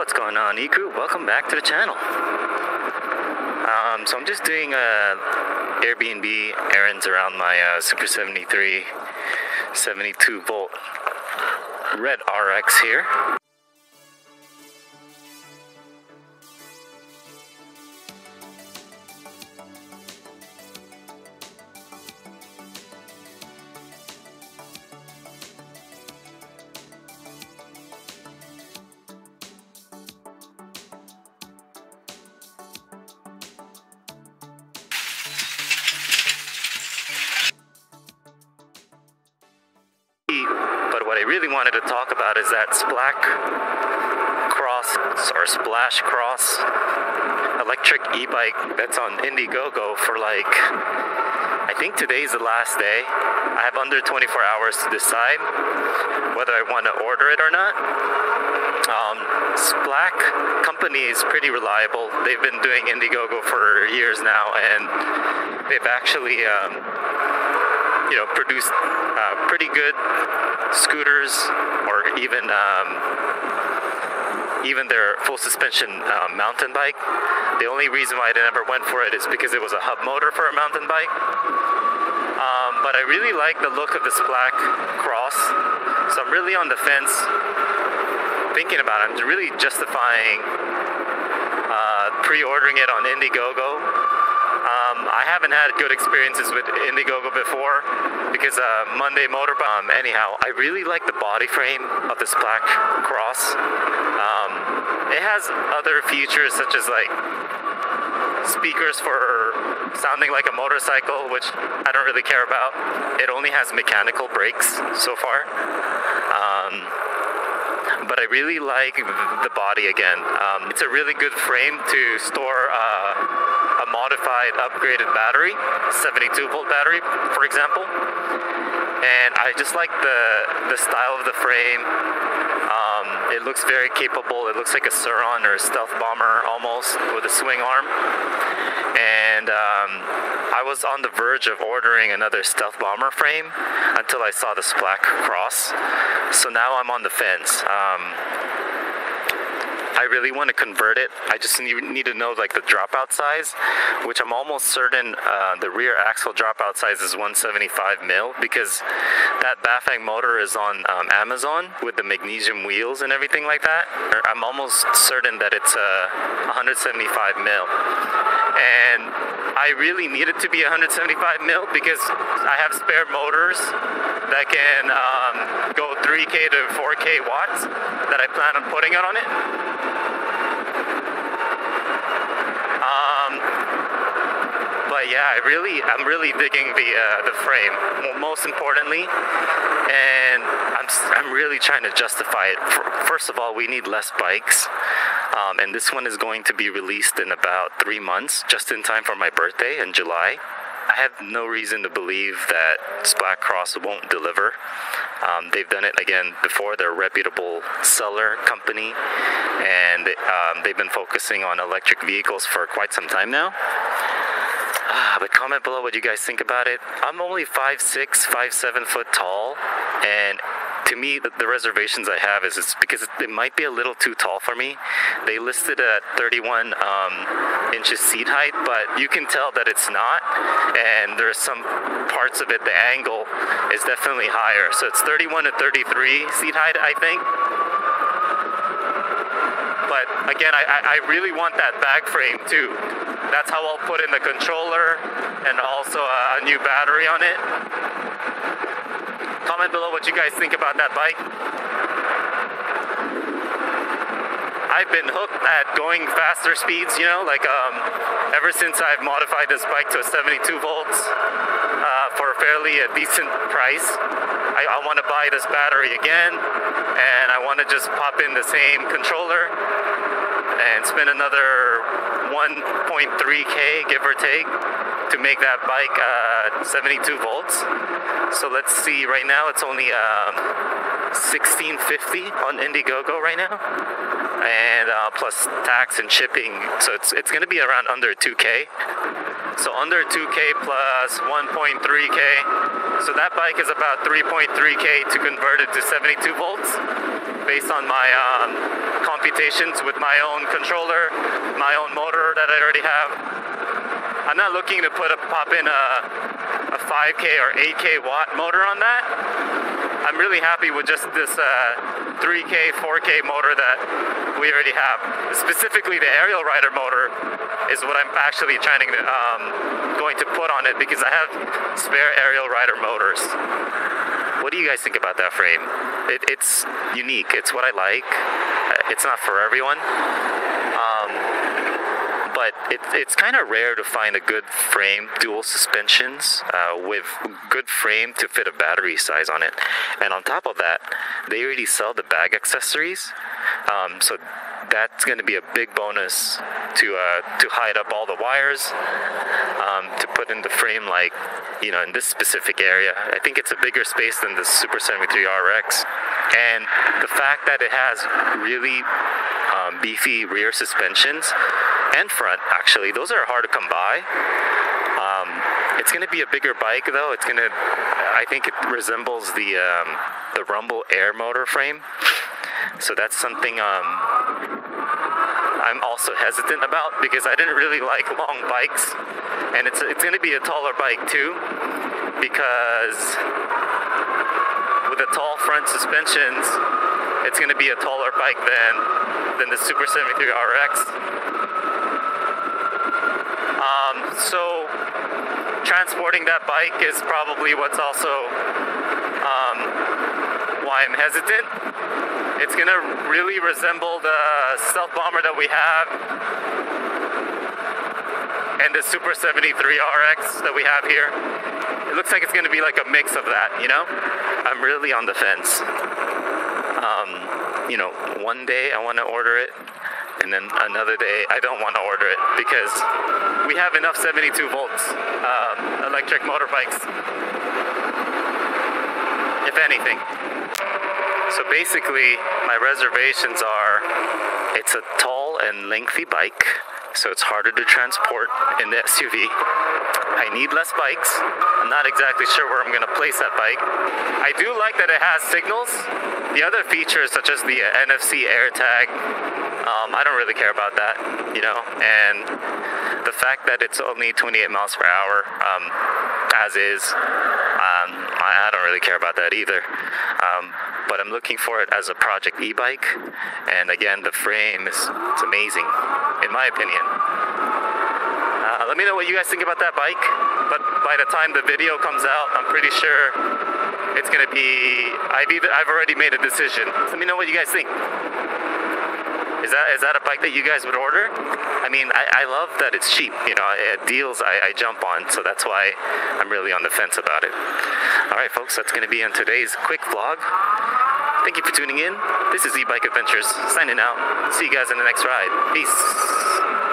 What's going on, E-Crew? Welcome back to the channel. So I'm just doing Airbnb errands around my Super 73 72 volt red RX here. What I really wanted to talk about is that Splach Cross or Splach Cross electric e-bike that's on Indiegogo for I think today's the last day. I have under 24 hours to decide whether I want to order it or not. Splach company is pretty reliable. They've been doing Indiegogo for years now, and they've actually produced pretty good scooters, or even their full suspension mountain bike. The only reason why I never went for it is because it was a hub motor for a mountain bike. But I really like the look of the Splach Cross, so I'm really on the fence thinking about it. I'm really justifying pre-ordering it on Indiegogo. I haven't had good experiences with Indiegogo before because Monday Motorbomb. Anyhow, I really like the body frame of the Splach Cross. It has other features such as speakers for sounding like a motorcycle, which I don't really care about. It only has mechanical brakes so far. But I really like the body again. It's a really good frame to store a modified, upgraded battery, 72-volt battery, for example. And I just like the style of the frame. It looks very capable. It looks like a Sur-Ron or a stealthbomber almost, with a swing arm. And I was on the verge of ordering another stealthbomber frame until I saw the Splach Cross. So now I'm on the fence. I really want to convert it. I just need to know the dropout size, which I'm almost certain the rear axle dropout size is 175 mil because that Bafang motor is on Amazon with the magnesium wheels and everything like that. I'm almost certain that it's 175 mil. And I really need it to be 175 mil because I have spare motors that can go 3K to 4K watts that I plan on putting it on it. But yeah, I'm really digging the frame, most importantly, and I'm really trying to justify it. First of all, we need less bikes, and this one is going to be released in about 3 months, just in time for my birthday in July. I have no reason to believe that Splach Cross won't deliver. They've done it again before. They're a reputable seller company, and they've been focusing on electric vehicles for quite some time now. But comment below what you guys think about it. I'm only 5'6", 5'7" foot tall, and to me, the reservations I have is it's because it might be a little too tall for me. They listed at 31 inches seat height, but you can tell that it's not. And there's some parts of it, the angle is definitely higher. So it's 31 to 33 seat height, I think. But again, I really want that back frame too. That's how I'll put in the controller and also a new battery on it. Comment below what you guys think about that bike. I've been hooked at going faster speeds, ever since I've modified this bike to 72 volts for a decent price. I want to buy this battery again, and I want to just pop in the same controller and spend another 1.3K, give or take, to make that bike 72 volts. So let's see, right now it's only 1650 on Indiegogo right now, and plus tax and shipping, so it's gonna be around under 2K. So under 2K plus 1.3K, so that bike is about 3.3K to convert it to 72 volts based on my computations with my own controller, my own motor that I already have. I'm not looking to pop in a 5K or 8K watt motor on that. I'm really happy with just this 3K, 4K motor that we already have. Specifically, the Ariel Rider motor is what I'm actually trying to going to put on it, because I have spare Ariel Rider motors. What do you guys think about that frame? It's unique. It's what I like. It's not for everyone, but it's kind of rare to find a good frame, dual suspensions with good frame to fit a battery size on it. And on top of that, they already sell the bag accessories, so that's going to be a big bonus to hide up all the wires, to put in the frame, like, you know, in this specific area. I think it's a bigger space than the Super 73 RX. And the fact that it has really beefy rear suspensions and front, actually, those are hard to come by. It's going to be a bigger bike, though. It's going to, I think it resembles the Rumble Air motor frame. So that's something I'm also hesitant about, because I didn't really like long bikes. And it's going to be a taller bike too, because with the tall front suspensions, it's going to be a taller bike than the Super 73 RX. So transporting that bike is probably what's also why I'm hesitant. It's going to really resemble the stealthbomber that we have and the Super 73 RX that we have here. It looks like it's going to be like a mix of that, you know? I'm really on the fence. You know, one day I want to order it, and then another day I don't want to order it, because we have enough 72 volts electric motorbikes, if anything. So basically, my reservations are, it's a tall and lengthy bike, so it's harder to transport in the SUV. I need less bikes. I'm not exactly sure where I'm going to place that bike. I do like that it has signals. The other features, such as the NFC AirTag, I don't really care about that, you know. And the fact that it's only 28 miles per hour, as is, I don't really care about that either. But I'm looking for it as a project e-bike, and again, the frame is amazing, in my opinion. Let me know what you guys think about that bike, but by the time the video comes out, I'm pretty sure it's going to be, I've already made a decision. Let me know what you guys think. Is that a bike that you guys would order? I mean, I love that it's cheap, you know, deals I jump on, so that's why I'm really on the fence about it. Alright folks, that's going to be on today's quick vlog. Thank you for tuning in. This is E-Bike Adventures, signing out. See you guys in the next ride. Peace.